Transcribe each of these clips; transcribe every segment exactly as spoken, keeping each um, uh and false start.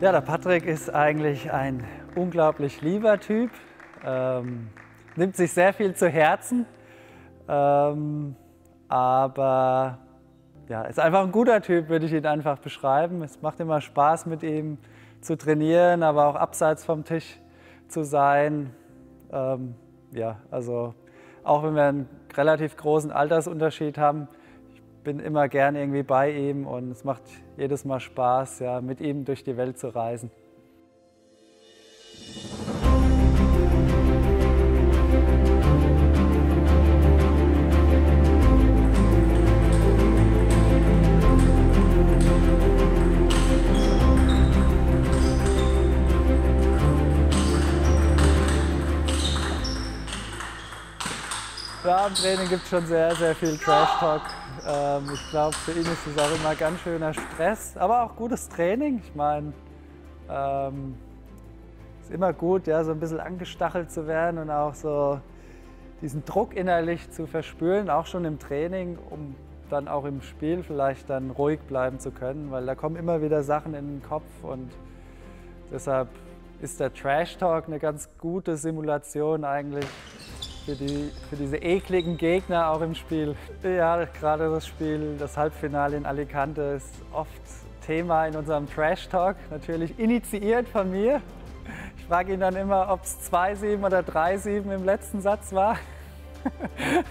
Ja, der Patrick ist eigentlich ein unglaublich lieber Typ, ähm, nimmt sich sehr viel zu Herzen, ähm, aber ja, ist einfach ein guter Typ, würde ich ihn einfach beschreiben. Es macht immer Spaß, mit ihm zu trainieren, aber auch abseits vom Tisch zu sein. Ähm, ja, also auch wenn wir einen relativ großen Altersunterschied haben, bin immer gern irgendwie bei ihm und es macht jedes Mal Spaß, ja, mit ihm durch die Welt zu reisen. Ja, im Training gibt es schon sehr, sehr viel Trash-Talk. Ähm, ich glaube, für ihn ist es auch immer ganz schöner Stress, aber auch gutes Training. Ich meine, ähm, ist immer gut, ja, so ein bisschen angestachelt zu werden und auch so diesen Druck innerlich zu verspüren, auch schon im Training, um dann auch im Spiel vielleicht dann ruhig bleiben zu können, weil da kommen immer wieder Sachen in den Kopf und deshalb ist der Trash-Talk eine ganz gute Simulation eigentlich. Für, die, für diese ekligen Gegner auch im Spiel. Ja, gerade das Spiel, das Halbfinale in Alicante ist oft Thema in unserem Trash-Talk, natürlich initiiert von mir. Ich frage ihn dann immer, ob es zwei sieben oder drei sieben im letzten Satz war,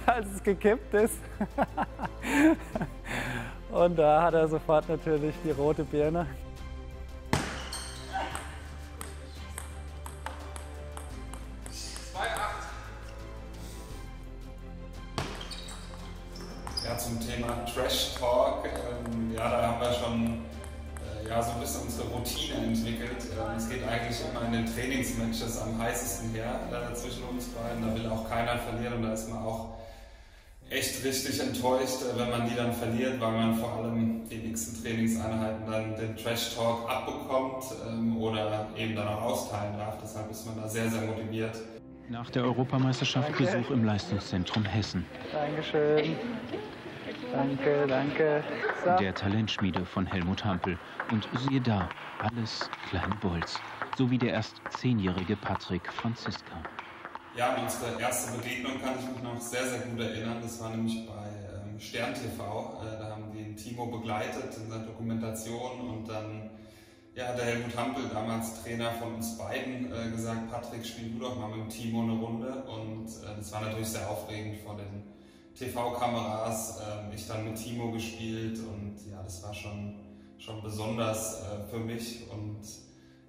als es gekippt ist. Und da hat er sofort natürlich die rote Birne. Zum Thema Trash-Talk, ähm, ja, da haben wir schon äh, ja, so ein bisschen unsere Routine entwickelt. Ähm, es geht eigentlich immer in den Trainingsmatches am heißesten her äh, zwischen uns beiden. Da will auch keiner verlieren und da ist man auch echt richtig enttäuscht, äh, wenn man die dann verliert, weil man vor allem die nächsten Trainingseinheiten dann den Trash-Talk abbekommt ähm, oder eben dann auch austeilen darf. Deshalb ist man da sehr, sehr motiviert. Nach der Europameisterschaft danke. Besuch im Leistungszentrum Hessen. Dankeschön. Danke, danke. So. Der Talentschmiede von Helmut Hampel. Und siehe da, alles kleine Bolz. So wie der erst zehnjährige Patrick Franziska. Ja, an unsere erste Begegnung kann ich mich noch sehr, sehr gut erinnern. Das war nämlich bei ähm, SternTV. Äh, da haben die Timo begleitet in der Dokumentation. Und dann ja, hat der Helmut Hampel, damals Trainer von uns beiden, äh, gesagt, Patrick, spiel du doch mal mit dem Timo eine Runde. Und äh, das war natürlich sehr aufregend vor den T V-Kameras, äh, ich dann mit Timo gespielt und ja, das war schon, schon besonders äh, für mich und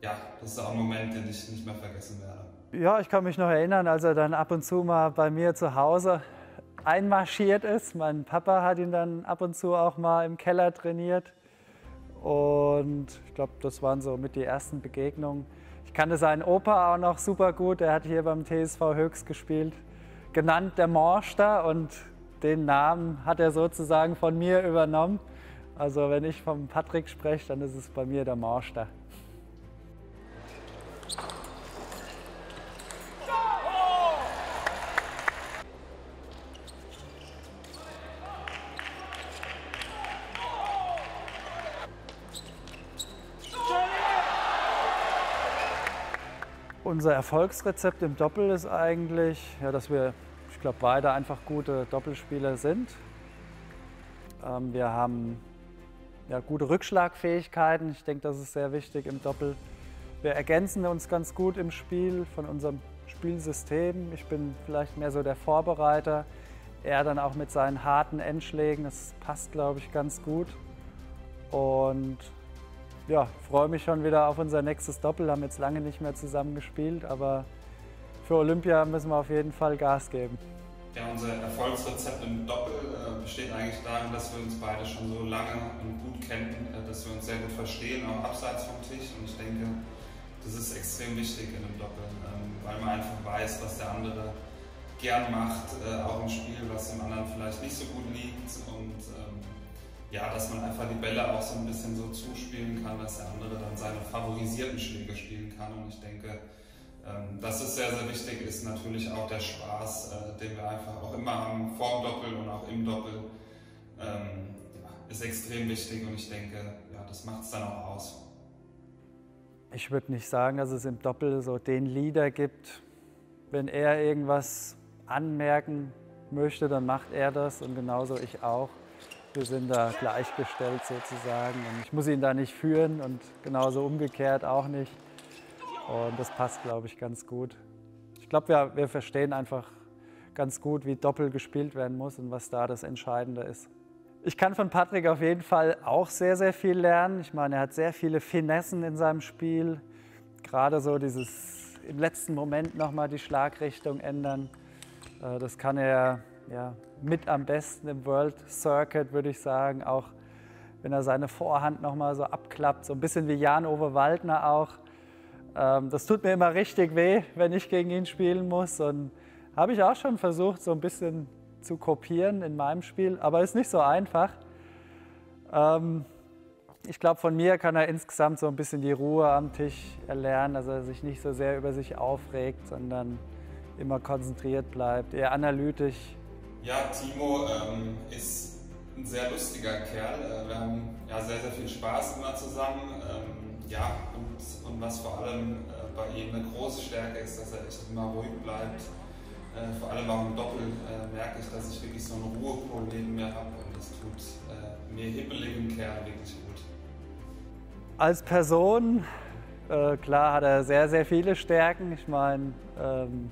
ja, das ist auch ein Moment, den ich nicht mehr vergessen werde. Ja, ich kann mich noch erinnern, als er dann ab und zu mal bei mir zu Hause einmarschiert ist. Mein Papa hat ihn dann ab und zu auch mal im Keller trainiert und ich glaube, das waren so mit die ersten Begegnungen. Ich kannte seinen Opa auch noch super gut, er hat hier beim T S V Höchst gespielt, genannt der Morsch da und den Namen hat er sozusagen von mir übernommen. Also wenn ich vom Patrick spreche, dann ist es bei mir der Morsch da. Unser Erfolgsrezept im Doppel ist eigentlich, ja, dass wir, ich glaube, beide einfach gute Doppelspieler sind. Ähm, wir haben ja, gute Rückschlagfähigkeiten. Ich denke, das ist sehr wichtig im Doppel. Wir ergänzen uns ganz gut im Spiel von unserem Spielsystem. Ich bin vielleicht mehr so der Vorbereiter. Er dann auch mit seinen harten Endschlägen. Das passt, glaube ich, ganz gut. Und ja, ich freue mich schon wieder auf unser nächstes Doppel. Wir haben jetzt lange nicht mehr zusammen gespielt, aber für Olympia müssen wir auf jeden Fall Gas geben. Ja, unser Erfolgsrezept im Doppel äh, besteht eigentlich darin, dass wir uns beide schon so lange und gut kennen, äh, dass wir uns sehr gut verstehen, auch abseits vom Tisch. Und ich denke, das ist extrem wichtig in einem Doppel, äh, weil man einfach weiß, was der andere gern macht, äh, auch im Spiel, was dem anderen vielleicht nicht so gut liegt. Und, ähm, ja, dass man einfach die Bälle auch so ein bisschen so zuspielen kann, dass der andere dann seine favorisierten Schläge spielen kann. Und ich denke, dass es sehr, sehr wichtig ist, natürlich auch der Spaß, den wir einfach auch immer haben, vorm Doppel und auch im Doppel, ist extrem wichtig. Und ich denke, ja, das macht es dann auch aus. Ich würde nicht sagen, dass es im Doppel so den Leader gibt. Wenn er irgendwas anmerken möchte, dann macht er das und genauso ich auch. Wir sind da gleichgestellt sozusagen und ich muss ihn da nicht führen und genauso umgekehrt auch nicht. Und das passt, glaube ich, ganz gut. Ich glaube, wir, wir verstehen einfach ganz gut, wie Doppel gespielt werden muss und was da das Entscheidende ist. Ich kann von Patrick auf jeden Fall auch sehr, sehr viel lernen. Ich meine, er hat sehr viele Finessen in seinem Spiel. Gerade so dieses im letzten Moment nochmal die Schlagrichtung ändern. Das kann er ja mit am besten im World Circuit, würde ich sagen. Auch wenn er seine Vorhand nochmal so abklappt, so ein bisschen wie Jan-Ove Waldner auch. Das tut mir immer richtig weh, wenn ich gegen ihn spielen muss. Und habe ich auch schon versucht, so ein bisschen zu kopieren in meinem Spiel, aber ist nicht so einfach. Ähm, ich glaube, von mir kann er insgesamt so ein bisschen die Ruhe am Tisch erlernen, dass er sich nicht so sehr über sich aufregt, sondern immer konzentriert bleibt, eher analytisch. Ja, Timo ähm, ist ein sehr lustiger Kerl. Wir haben ja sehr, sehr viel Spaß immer zusammen. Ähm, Ja, und, und was vor allem äh, bei ihm eine große Stärke ist, dass er echt immer ruhig bleibt. Äh, vor allem auch im Doppel äh, merke ich, dass ich wirklich so einen Ruhepol neben mir habe und das tut äh, mir hippeligen Kerl wirklich gut. Als Person, äh, klar, hat er sehr, sehr viele Stärken. Ich meine, ähm,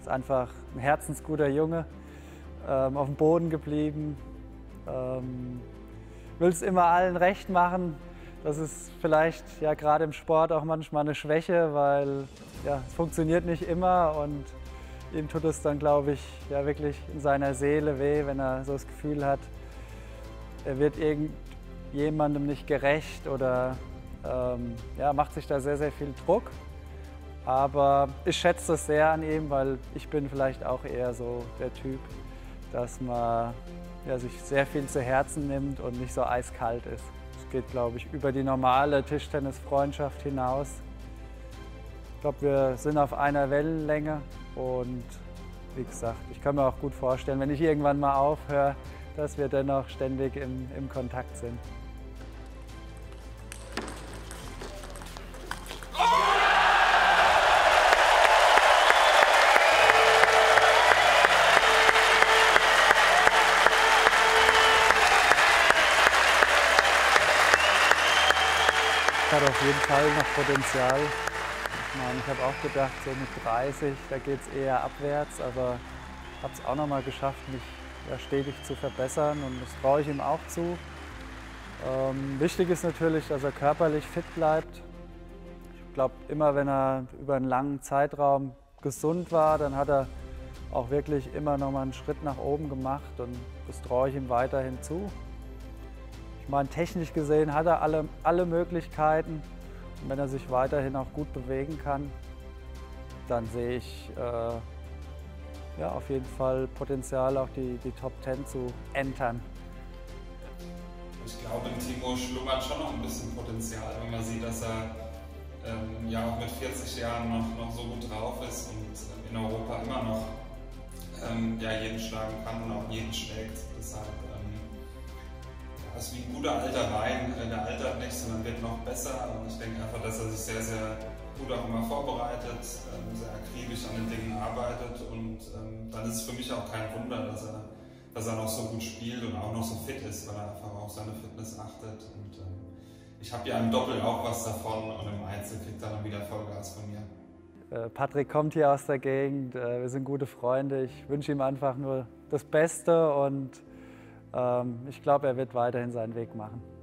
ist einfach ein herzensguter Junge, ähm, auf dem Boden geblieben, ähm, will es immer allen recht machen. Das ist vielleicht ja gerade im Sport auch manchmal eine Schwäche, weil ja, es funktioniert nicht immer und ihm tut es dann, glaube ich, ja wirklich in seiner Seele weh, wenn er so das Gefühl hat, er wird irgendjemandem nicht gerecht oder ähm, ja, macht sich da sehr, sehr viel Druck. Aber ich schätze das sehr an ihm, weil ich bin vielleicht auch eher so der Typ, dass man ja, sich sehr viel zu Herzen nimmt und nicht so eiskalt ist. Geht, glaube ich, über die normale Tischtennisfreundschaft hinaus. Ich glaube, wir sind auf einer Wellenlänge und wie gesagt, ich kann mir auch gut vorstellen, wenn ich irgendwann mal aufhöre, dass wir dennoch ständig im, im Kontakt sind. Hat auf jeden Fall noch Potenzial. Ich meine, ich habe auch gedacht, so mit dreißig, da geht es eher abwärts, aber ich habe es auch noch mal geschafft, mich ja, stetig zu verbessern und das traue ich ihm auch zu. Ähm, wichtig ist natürlich, dass er körperlich fit bleibt. Ich glaube, immer wenn er über einen langen Zeitraum gesund war, dann hat er auch wirklich immer noch mal einen Schritt nach oben gemacht und das traue ich ihm weiterhin zu. Ich meine, technisch gesehen hat er alle, alle Möglichkeiten und wenn er sich weiterhin auch gut bewegen kann, dann sehe ich äh, ja, auf jeden Fall Potenzial, auch die, die Top Ten zu entern. Ich glaube, in Timo schlummert schon noch ein bisschen Potenzial, wenn man sieht, dass er ähm, ja auch mit vierzig Jahren noch, noch so gut drauf ist und in Europa immer noch ähm, ja, jeden schlagen kann und auch jeden schlägt. Deshalb, ähm, das ist wie ein guter alter Wein, der altert nicht, sondern wird noch besser. Und ich denke einfach, dass er sich sehr, sehr gut auch immer vorbereitet, sehr akribisch an den Dingen arbeitet. Und dann ist es für mich auch kein Wunder, dass er, dass er noch so gut spielt und auch noch so fit ist, weil er einfach auf seine Fitness achtet. Und ich habe ja im Doppel auch was davon und im Einzel kriegt er dann wieder Vollgas von mir. Patrick kommt hier aus der Gegend, wir sind gute Freunde. Ich wünsche ihm einfach nur das Beste und ich glaube, er wird weiterhin seinen Weg machen.